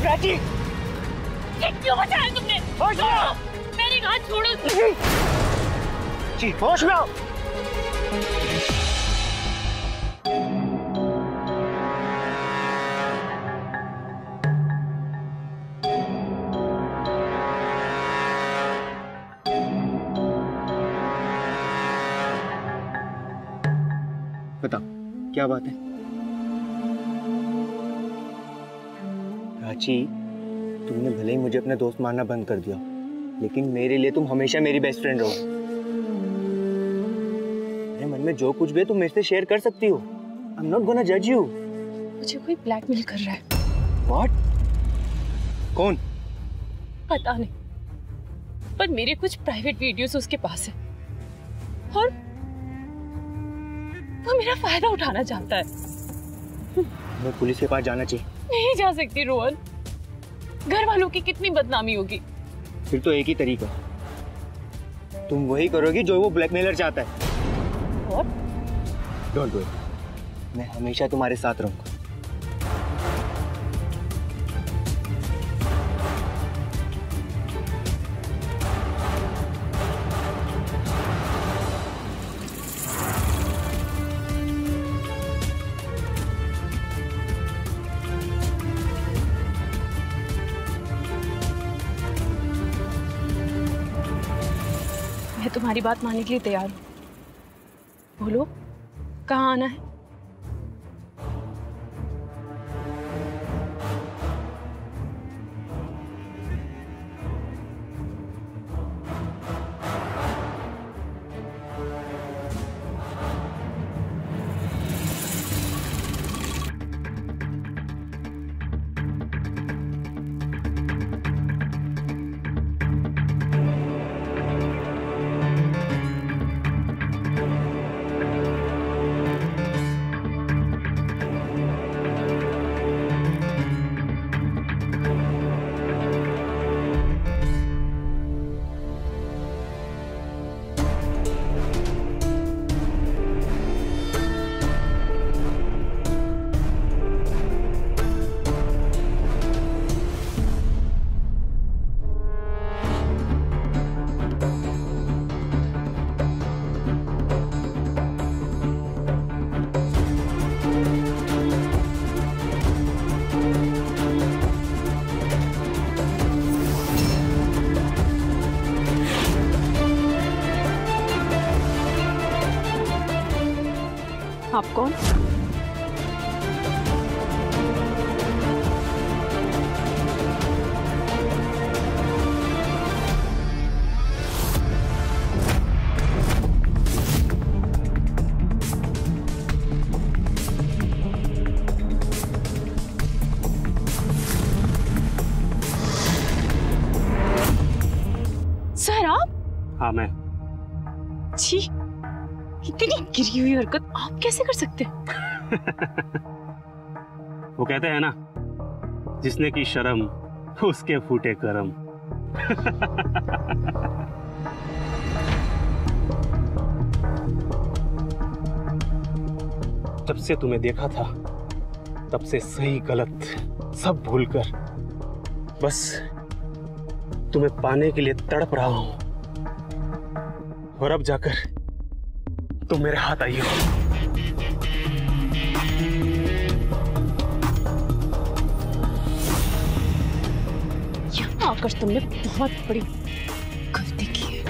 प्राची, क्यों बचाया तुमने? होश में आओ, मेरी हाथ छोड़ो। नहीं जी, होश में आओ। बताओ क्या बात है? प्राची, तुमने भले ही मुझे अपना दोस्त मानना बंद कर दिया, लेकिन मेरे लिए तुम हमेशा मेरी बेस्ट फ्रेंड रहो। मेरे मन में जो कुछ भी है तुम मेरे से शेयर कर सकती हो। I'm not gonna judge you। मुझे कोई ब्लैकमेल कर रहा है। What? कौन? पता नहीं, पर मेरे कुछ प्राइवेट वीडियोस उसके पास है और वो मेरा फायदा उठाना चाहता है। मैं पुलिस के पास जाना चाहिए। नहीं जा सकती रोहन, घर वालों की कितनी बदनामी होगी। फिर तो एक ही तरीका, तुम वही करोगी जो वो ब्लैकमेलर चाहता है। और डोंट वरी, मैं हमेशा तुम्हारे साथ रहूंगा। मैं तुम्हारी बात मानने के लिए तैयार हूँ। बोलो कहाँ आना है? आप कौन? सर आप? हाँ मैं। छी, इतनी गिरी हुई हरकत आप कैसे कर सकते? वो कहते हैं ना, जिसने की शर्म उसके फूटे कर्म। जब से तुम्हें देखा था तब से सही गलत सब भूलकर बस तुम्हें पाने के लिए तड़प रहा हूं, और अब जाकर तुम मेरे हाथ आई हो। जाकर तुमने बहुत बड़ी गलती की है।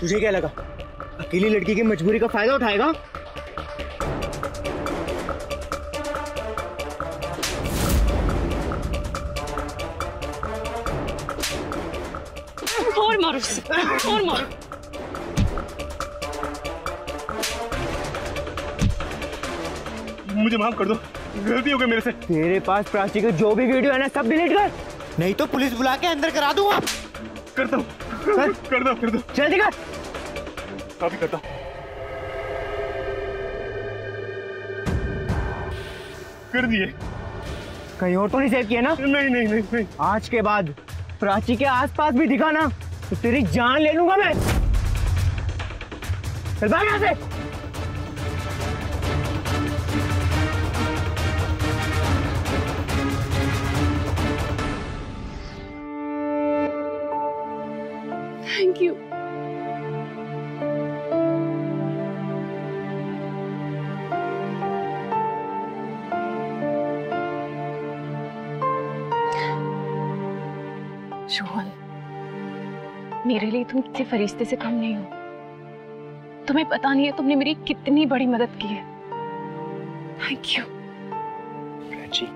तुझे क्या लगा अकेली लड़की की मजबूरी का फायदा उठाएगा? और मारो और मारो। मुझे माफ कर दो, गलती हो गई मेरे से। तेरे पास प्राची का जो भी वीडियो है ना सब डिलीट कर, नहीं तो पुलिस बुला के अंदर करा दूंगा। करता हूँ कर दो जल्दी कर। अभी करता हूँ, कर दिए। कहीं और तो नहीं सेव किया ना? नहीं। आज के बाद प्राची के आसपास भी दिखा ना तो तेरी जान ले लूंगा मैं। चल भाग यहाँ से। Thank you. शोहल, मेरे लिए तुम किसी फरिश्ते से कम नहीं हो। तुम्हें पता नहीं है तुमने मेरी कितनी बड़ी मदद की है। Thank you. प्राची,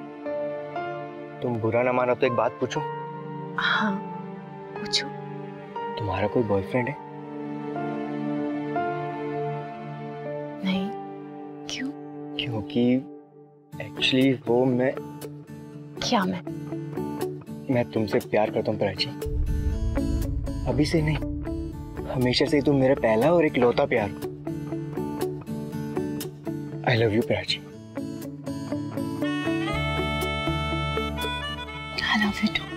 तुम बुरा ना मानो तो एक बात पूछूं? हाँ पूछो। तुम्हारा कोई बॉयफ्रेंड है? नहीं। क्यों? क्योंकि एक्चुअली वो मैं। क्या? मैं तुमसे प्यार करता हूँ प्राची। अभी से नहीं, हमेशा से ही तुम मेरा पहला और इकलौता प्यार हो। I love you Prachi. I love you too.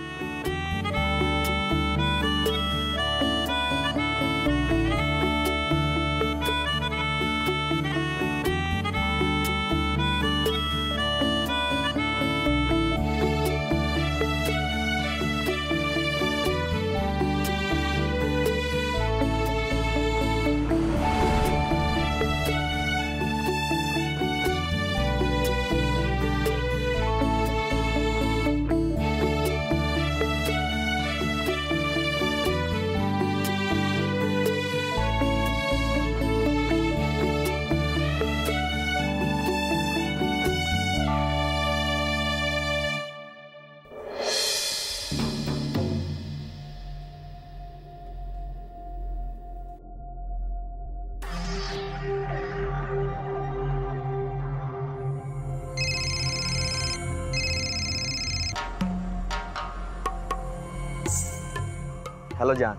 Hello जान,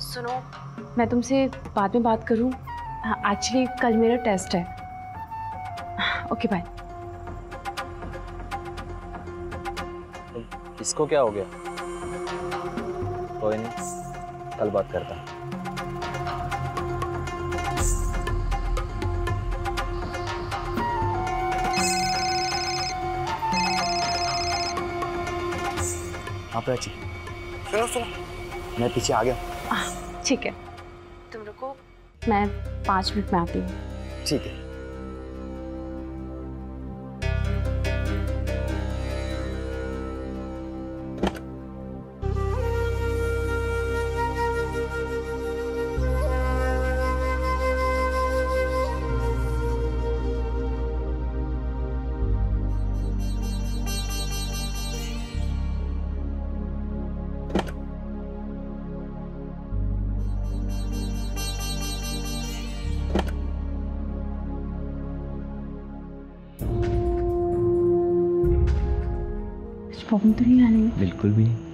सुनो मैं तुमसे बाद में बात करूं। एक्चुअली कल मेरा टेस्ट है। Okay bye. इसको क्या हो गया? कोई नहीं, कल बात करता हूं। हाँ प्राची, सुनो मैं पीछे आ गया। ठीक है तुम रुको, मैं 5 मिनट में आती हूँ। ठीक है। प्रॉब्लम तो नहीं आने में? बिल्कुल भी नहीं।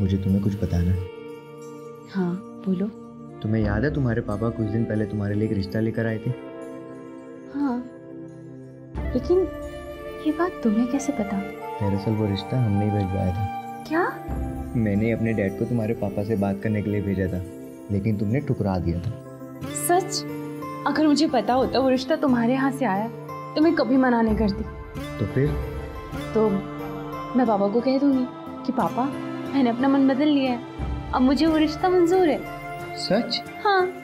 मुझे तुम्हें कुछ बताना है। हाँ बोलो। तुम्हें याद है तुम्हारे पापा कुछ दिन पहले तुम्हारे लिए एक रिश्ता लेकर आए थे? हाँ, लेकिन ये बात तुम्हें कैसे पता? दरअसल वो रिश्ता हमने ही भिजवाया था। क्या? मैंने अपने डैड को तुम्हारे पापा से बात करने के लिए भेजा था, लेकिन तुमने ठुकरा दिया था। सच? अगर मुझे पता होता वो रिश्ता तुम्हारे यहाँ से आया तो मैं कभी मना नहीं करती। तो फिर? तो मैं पापा को कह दूंगी कि पापा मैंने अपना मन बदल लिया है, अब मुझे वो रिश्ता मंजूर है। सच? हाँ।